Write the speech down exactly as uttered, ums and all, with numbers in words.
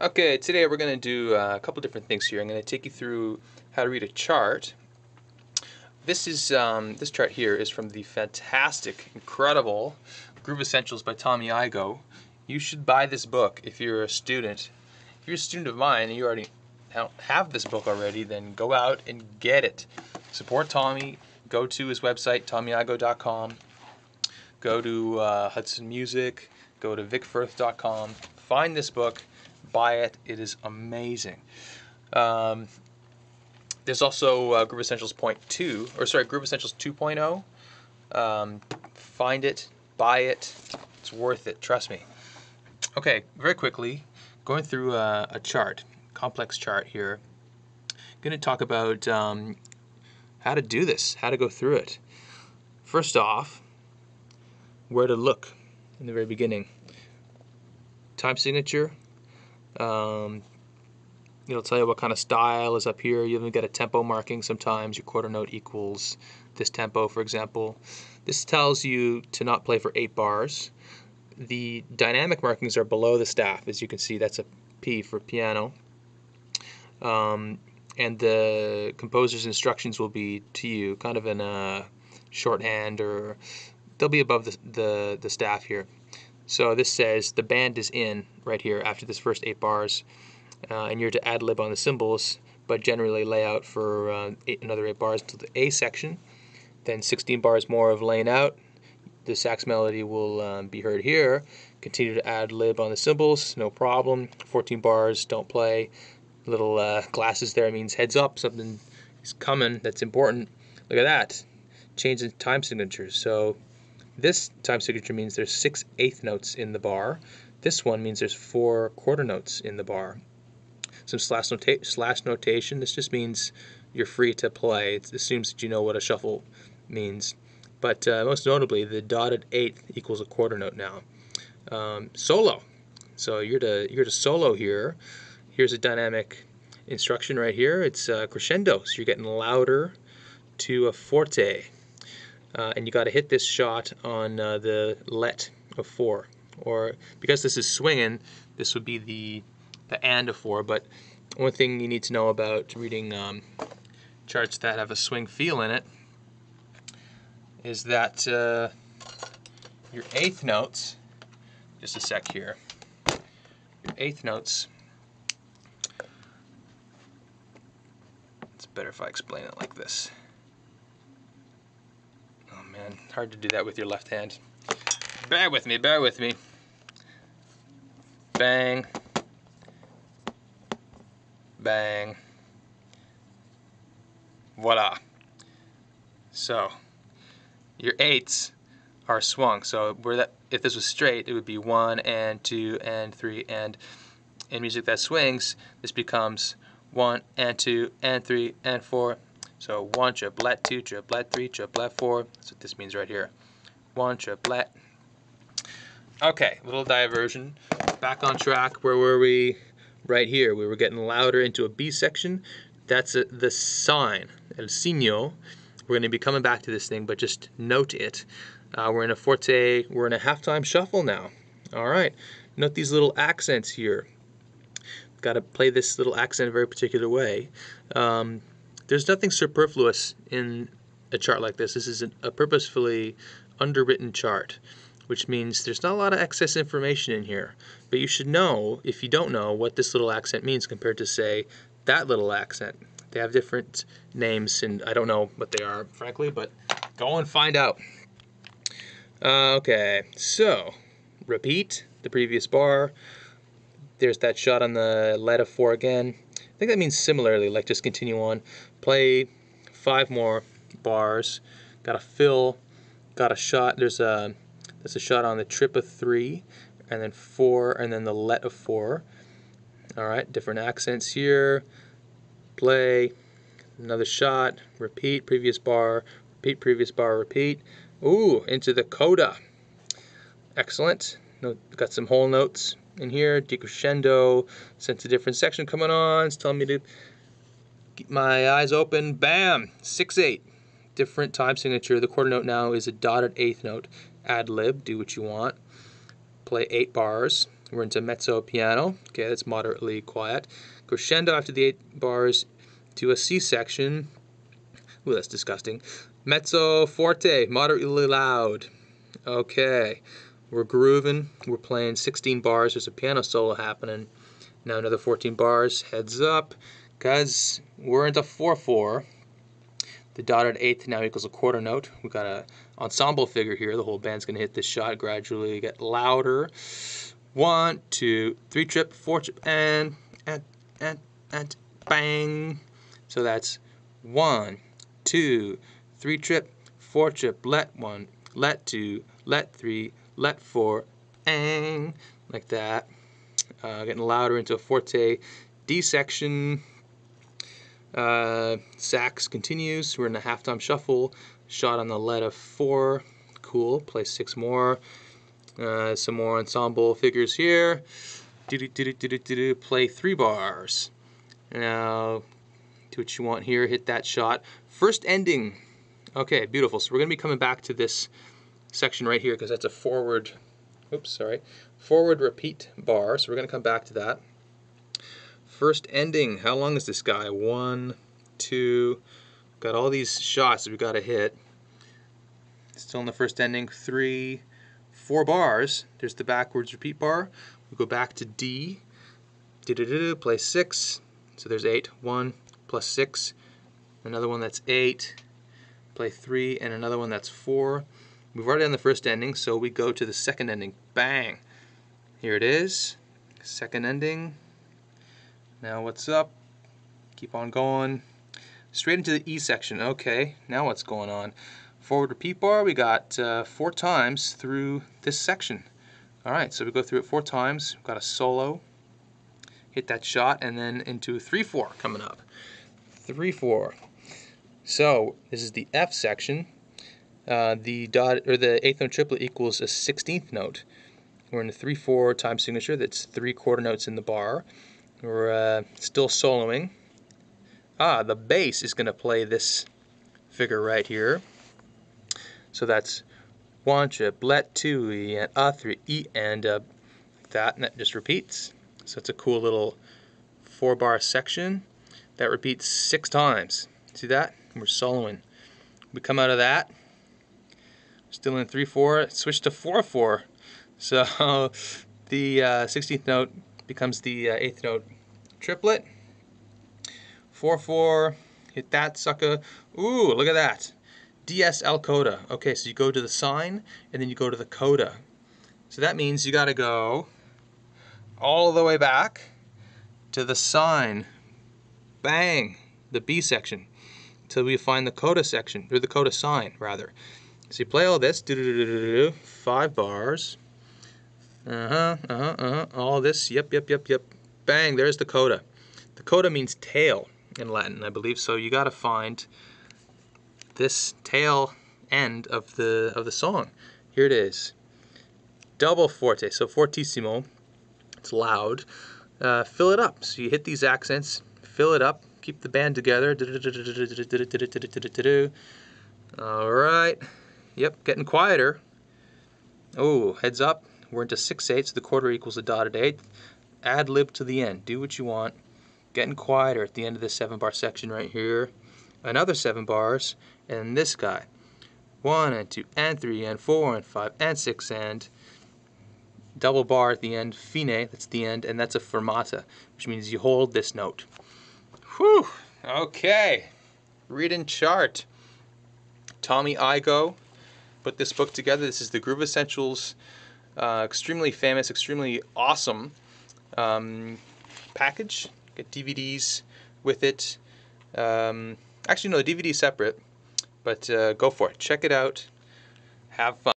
Okay, today we're going to do uh, a couple different things here. I'm going to take you through how to read a chart. This is um, this chart here is from the fantastic, incredible Groove Essentials by Tommy Igoe. You should buy this book if you're a student. If you're a student of mine and you already have this book already, then go out and get it. Support Tommy. Go to his website, tommy igoe dot com. Go to uh, Hudson Music. Go to vic firth dot com. Find this book. Buy it. It is amazing. Um, there's also uh, Groove Essentials point two, or sorry, Groove Essentials two point oh. Um, find it. Buy it. It's worth it. Trust me. Okay, very quickly, going through a, a chart, complex chart here. I'm going to talk about um, how to do this, how to go through it. First off, where to look in the very beginning. Time signature. Um, it'll tell you what kind of style is up here. You even get a tempo marking sometimes. Your quarter note equals this tempo, for example. This tells you to not play for eight bars. The dynamic markings are below the staff, as you can see. That's a P for piano. Um, and the composer's instructions will be to you kind of in a shorthand, or they'll be above the, the, the staff here. So this says the band is in right here after this first eight bars, uh, and you're to ad-lib on the cymbals, but generally lay out for uh, eight, another eight bars to the A section, then sixteen bars more of laying out. The sax melody will um, be heard here. Continue to ad-lib on the cymbals, no problem. fourteen bars, don't play. Little uh, glasses there means heads up, something is coming that's important. Look at that, change in time signatures. So this time signature means there's six eighth notes in the bar. This one means there's four quarter notes in the bar. Some slash, nota slash notation. This just means you're free to play. It assumes that you know what a shuffle means. But uh, most notably, the dotted eighth equals a quarter note now. Um, solo. So you're to you're to solo here. Here's a dynamic instruction right here. It's uh, crescendo. So you're getting louder to a forte. Uh, and you got to hit this shot on uh, the let of four, or because this is swinging, this would be the the and of four. But one thing you need to know about reading um, charts that have a swing feel in it is that uh, your eighth notes. Just a sec here. Your eighth notes. It's better if I explain it like this. Man, hard to do that with your left hand. Bear with me, bear with me. Bang. Bang. Voila. So, your eights are swung. So, where that, if this was straight, it would be one and two and three and. In music that swings, this becomes one and two and three and four. So one triplet, two triplet, three triplet, four. That's what this means right here. One triplet. Okay, little diversion. Back on track. Where were we? Right here. We were getting louder into a B section. That's a, the sign, el signo. We're going to be coming back to this thing, but just note it. Uh, we're in a forte. We're in a halftime shuffle now. All right. Note these little accents here. Got to play this little accent a very particular way. Um, There's nothing superfluous in a chart like this. This is a purposefully underwritten chart, which means there's not a lot of excess information in here. But you should know, if you don't know, what this little accent means compared to, say, that little accent. They have different names, and I don't know what they are, frankly, but go and find out. Uh, okay, so repeat the previous bar. There's that shot on the lead of four again. I think that means similarly, like just continue on. Play five more bars. Got a fill. Got a shot. There's a there's a shot on the trip of three, and then four, and then the let of four. All right, different accents here. Play. Another shot. Repeat previous bar. Repeat previous bar. Repeat. Ooh, into the coda. Excellent. Got some whole notes in here, decrescendo, sense a different section coming on. It's telling me to keep my eyes open. Bam! six eight. Different time signature. The quarter note now is a dotted eighth note. Ad lib, do what you want. Play eight bars. We're into mezzo piano. Okay, that's moderately quiet. Crescendo after the eight bars to a C section. Ooh, that's disgusting. Mezzo forte, moderately loud. Okay, we're grooving. We're playing sixteen bars. There's a piano solo happening. Now another fourteen bars. Heads up, because we're into four four. The dotted eighth now equals a quarter note. We've got an ensemble figure here. The whole band's going to hit this shot gradually, get louder. One, two, three trip, four trip, and, and, and, and, bang. So that's one, two, three trip, four trip, let one, let two, let three, let four, bang. Like that. Uh, getting louder into a forte D section. Uh, sax continues. We're in a halftime shuffle. Shot on the lead of four. Cool. Play six more. Uh, some more ensemble figures here. Do do do do do do. Play three bars. Now, do what you want here. Hit that shot. First ending. Okay, beautiful. So we're gonna be coming back to this section right here because that's a forward. Oops, sorry. Forward repeat bar. So we're gonna come back to that. First ending. How long is this guy? One, two. Got all these shots that we got to hit. Still in the first ending. Three, four bars. There's the backwards repeat bar. We go back to D. Do do do. Play six. So there's eight. One plus six. Another one that's eight. Play three, and another one that's four. We've already done the first ending, so we go to the second ending. Bang. Here it is. Second ending. Now what's up? Keep on going. Straight into the E section. Okay, now what's going on? Forward repeat bar, we got uh, four times through this section. Alright, so we go through it four times. We've got a solo. Hit that shot, and then into three four coming up. three four. So, this is the F section. Uh, the dot or the eighth note triplet equals a sixteenth note. We're in a three four time signature. That's three quarter notes in the bar. We're uh, still soloing. Ah, the bass is going to play this figure right here. So that's one trip, let two, E, and a three, E, and uh, like that, and that just repeats. So it's a cool little four bar section that repeats six times. See that? We're soloing. We come out of that. Still in three four, switch to four four. So the uh, sixteenth note becomes the uh, eighth note triplet. four four, hit that sucker. Ooh, look at that. D S L coda. Okay, so you go to the sign and then you go to the coda. So that means you gotta go all the way back to the sign. Bang, the B section. Till we find the coda section, or the coda sign rather. So you play all this, do do do do do, five bars. Uh-huh, uh-huh, uh-huh, all this, yep, yep, yep, yep. Bang, there's the coda. The coda means tail in Latin, I believe, so you gotta find this tail end of the of the song. Here it is. Double forte, so fortissimo, it's loud. Uh, fill it up, so you hit these accents, fill it up, keep the band together. All right, yep, getting quieter. Oh, heads up. We're into six eighths, so the quarter equals the dotted eighth. Ad lib to the end. Do what you want. Getting quieter at the end of this seven bar section right here. Another seven bars, and this guy. One and two and three and four and five and six and double bar at the end. Fine, that's the end, and that's a fermata, which means you hold this note. Whew! Okay. Read and chart. Tommy Igoe put this book together. This is the Groove Essentials. Uh, extremely famous, extremely awesome um, package. Get D V Ds with it. Um, actually, no, the D V D is separate, but uh, go for it. Check it out. Have fun.